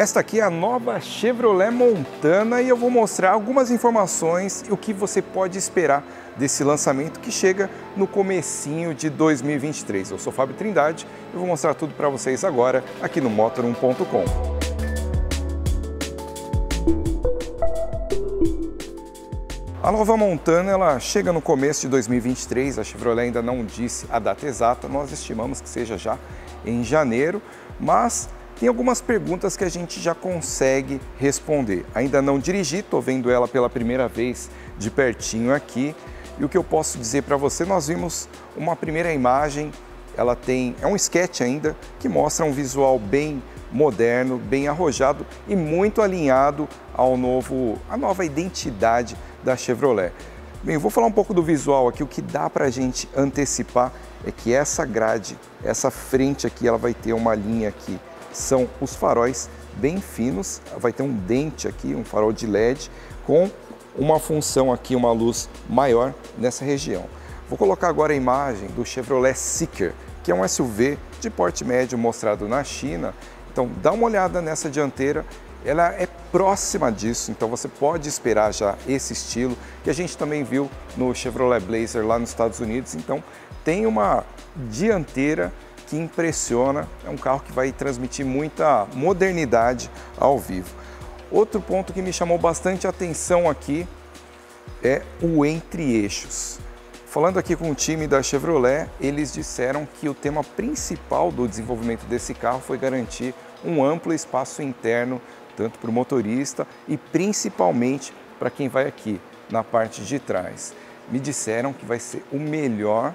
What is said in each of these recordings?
Esta aqui é a nova Chevrolet Montana e eu vou mostrar algumas informações e o que você pode esperar desse lançamento que chega no comecinho de 2023. Eu sou Fábio Trindade e vou mostrar tudo para vocês agora aqui no Motor1.com. A nova Montana ela chega no começo de 2023, a Chevrolet ainda não disse a data exata, nós estimamos que seja já em janeiro, mas tem algumas perguntas que a gente já consegue responder. Ainda não dirigi, estou vendo ela pela primeira vez de pertinho aqui, e o que eu posso dizer para você, nós vimos uma primeira imagem, ela tem, é um sketch ainda, que mostra um visual bem moderno, bem arrojado e muito alinhado à nova identidade da Chevrolet. Bem, eu vou falar um pouco do visual aqui, o que dá para a gente antecipar é que essa grade, essa frente aqui, ela vai ter uma linha aqui, são os faróis bem finos, vai ter um dente aqui, um farol de LED, com uma função aqui, uma luz maior nessa região. Vou colocar agora a imagem do Chevrolet Seeker, que é um SUV de porte médio mostrado na China. Então dá uma olhada nessa dianteira, ela é próxima disso, então você pode esperar já esse estilo, que a gente também viu no Chevrolet Blazer lá nos Estados Unidos. Então tem uma dianteira que impressiona, é um carro que vai transmitir muita modernidade ao vivo. Outro ponto que me chamou bastante atenção aqui é o entre-eixos. Falando aqui com o time da Chevrolet, eles disseram que o tema principal do desenvolvimento desse carro foi garantir um amplo espaço interno, tanto para o motorista e principalmente para quem vai aqui na parte de trás. Me disseram que vai ser o melhor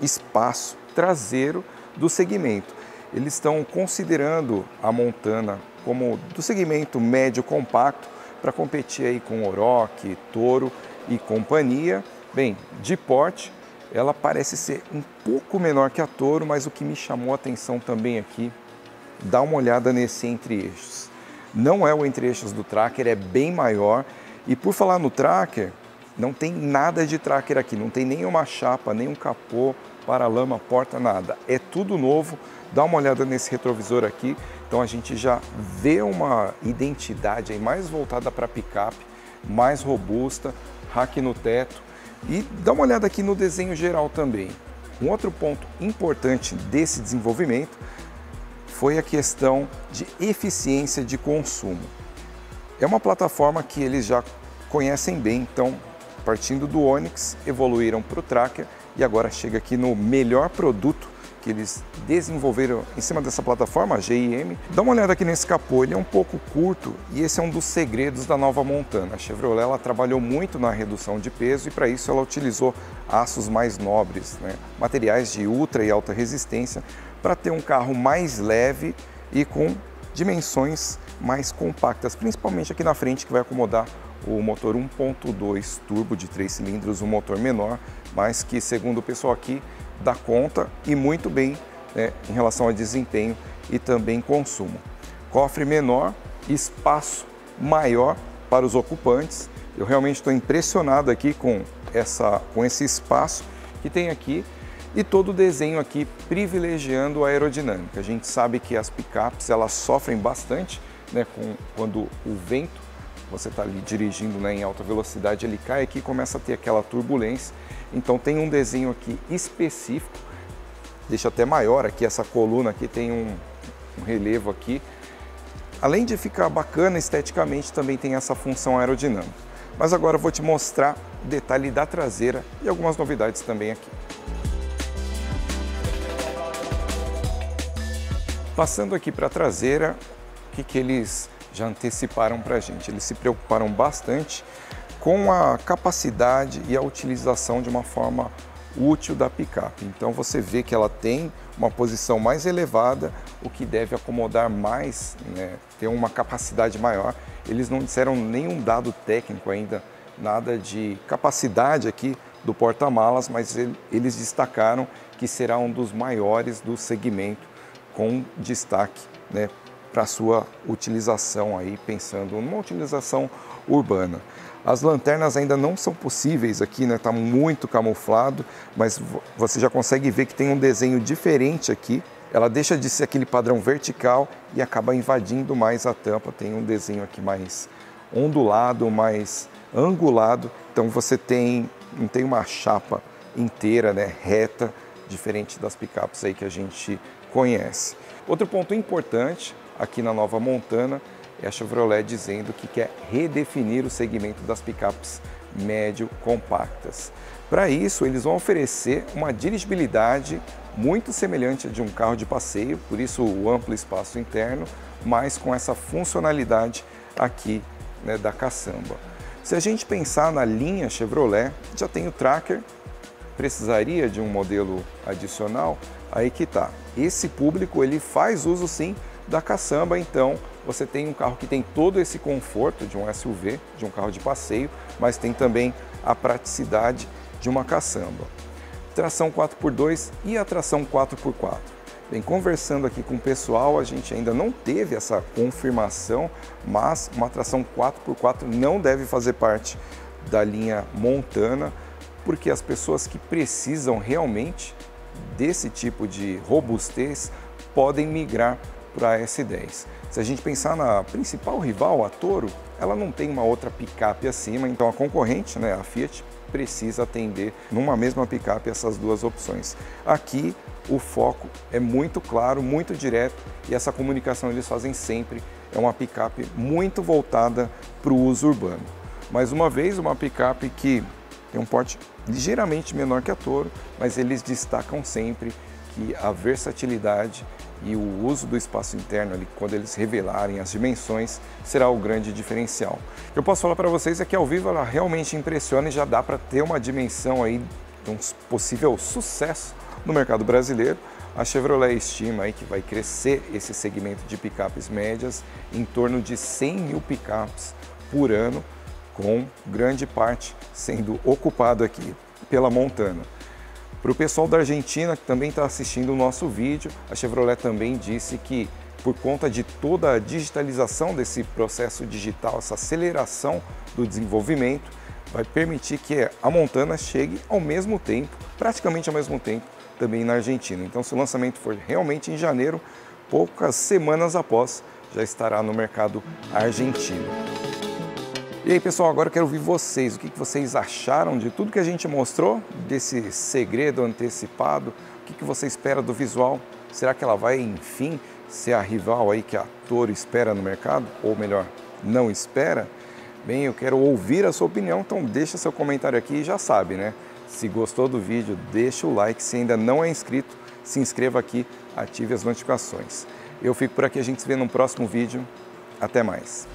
espaço traseiro do segmento. Eles estão considerando a Montana como do segmento médio compacto para competir aí com Oroch, Toro e companhia. Bem, de porte, ela parece ser um pouco menor que a Toro, mas o que me chamou a atenção também aqui, dá uma olhada nesse entre-eixos. Não é o entre-eixos do Tracker, é bem maior. E por falar no Tracker, não tem nada de Tracker aqui, não tem nenhuma chapa, nenhum capô, para-lama, porta, nada. É tudo novo, dá uma olhada nesse retrovisor aqui. Então a gente já vê uma identidade aí mais voltada para picape, mais robusta, rack no teto. E dá uma olhada aqui no desenho geral também. Um outro ponto importante desse desenvolvimento foi a questão de eficiência de consumo. É uma plataforma que eles já conhecem bem, então partindo do Onix, evoluíram para o Tracker e agora chega aqui no melhor produto que eles desenvolveram em cima dessa plataforma, a GM. Dá uma olhada aqui nesse capô, ele é um pouco curto e esse é um dos segredos da nova Montana. A Chevrolet ela trabalhou muito na redução de peso e para isso ela utilizou aços mais nobres, né? Materiais de ultra e alta resistência para ter um carro mais leve e com dimensões mais compactas, principalmente aqui na frente que vai acomodar o motor 1.2 turbo de 3 cilindros, um motor menor, mas que segundo o pessoal aqui dá conta e muito bem, né, em relação a desempenho e também consumo. Cofre menor, espaço maior para os ocupantes. Eu realmente estou impressionado aqui com esse espaço que tem aqui e todo o desenho aqui privilegiando a aerodinâmica. A gente sabe que as picapes elas sofrem bastante, né, quando o vento, você está ali dirigindo, né, em alta velocidade, ele cai aqui e começa a ter aquela turbulência. Então tem um desenho aqui específico, deixa até maior aqui, essa coluna aqui tem um relevo aqui. Além de ficar bacana esteticamente, também tem essa função aerodinâmica. Mas agora eu vou te mostrar o detalhe da traseira e algumas novidades também aqui. Passando aqui para a traseira, o que eles já anteciparam para a gente? Eles se preocuparam bastante com a capacidade e a utilização de uma forma útil da picape. Então você vê que ela tem uma posição mais elevada, o que deve acomodar mais, né, ter uma capacidade maior. Eles não disseram nenhum dado técnico ainda, nada de capacidade aqui do porta-malas, mas eles destacaram que será um dos maiores do segmento, com destaque, né, para a sua utilização aí, pensando numa utilização urbana. As lanternas ainda não são possíveis aqui, né? Tá muito camuflado, mas você já consegue ver que tem um desenho diferente aqui. ela deixa de ser aquele padrão vertical e acaba invadindo mais a tampa. Tem um desenho aqui mais ondulado, mais angulado. Então você tem, não tem uma chapa inteira, né, reta, diferente das picapes aí que a gente conhece. Outro ponto importante aqui na nova Montana é a Chevrolet dizendo que quer redefinir o segmento das picapes médio compactas. Para isso, eles vão oferecer uma dirigibilidade muito semelhante à de um carro de passeio, por isso o amplo espaço interno, mas com essa funcionalidade aqui, né, da caçamba. Se a gente pensar na linha Chevrolet, já tem o Tracker, precisaria de um modelo adicional? Aí que tá. Esse público, ele faz uso sim da caçamba, então você tem um carro que tem todo esse conforto de um SUV, de um carro de passeio, mas tem também a praticidade de uma caçamba. Tração 4x2 e a tração 4x4. Bem, conversando aqui com o pessoal, a gente ainda não teve essa confirmação, mas uma tração 4x4 não deve fazer parte da linha Montana, porque as pessoas que precisam realmente desse tipo de robustez podem migrar para a S10. Se a gente pensar na principal rival, a Toro, ela não tem uma outra picape acima, então a concorrente, né, a Fiat, precisa atender numa mesma picape essas duas opções. Aqui o foco é muito claro, muito direto, e essa comunicação eles fazem sempre. É uma picape muito voltada para o uso urbano. Mais uma vez, uma picape que tem um porte ligeiramente menor que a Toro, mas eles destacam sempre que a versatilidade e o uso do espaço interno ali, quando eles revelarem as dimensões, será o grande diferencial. O que eu posso falar para vocês é que ao vivo ela realmente impressiona e já dá para ter uma dimensão aí de um possível sucesso no mercado brasileiro. A Chevrolet estima aí que vai crescer esse segmento de picapes médias em torno de 100 mil picapes por ano, com grande parte sendo ocupado aqui pela Montana. Para o pessoal da Argentina que também está assistindo o nosso vídeo, a Chevrolet também disse que, por conta de toda a digitalização desse processo digital, essa aceleração do desenvolvimento, vai permitir que a Montana chegue ao mesmo tempo, praticamente ao mesmo tempo, também na Argentina. Então, se o lançamento for realmente em janeiro, poucas semanas após, já estará no mercado argentino. E aí, pessoal, agora eu quero ouvir vocês, o que vocês acharam de tudo que a gente mostrou, desse segredo antecipado, o que você espera do visual? Será que ela vai, enfim, ser a rival aí que a Toro espera no mercado? Ou melhor, não espera? Bem, eu quero ouvir a sua opinião, então deixa seu comentário aqui e já sabe, né? Se gostou do vídeo, deixa o like, se ainda não é inscrito, se inscreva aqui, ative as notificações. Eu fico por aqui, a gente se vê no próximo vídeo, até mais!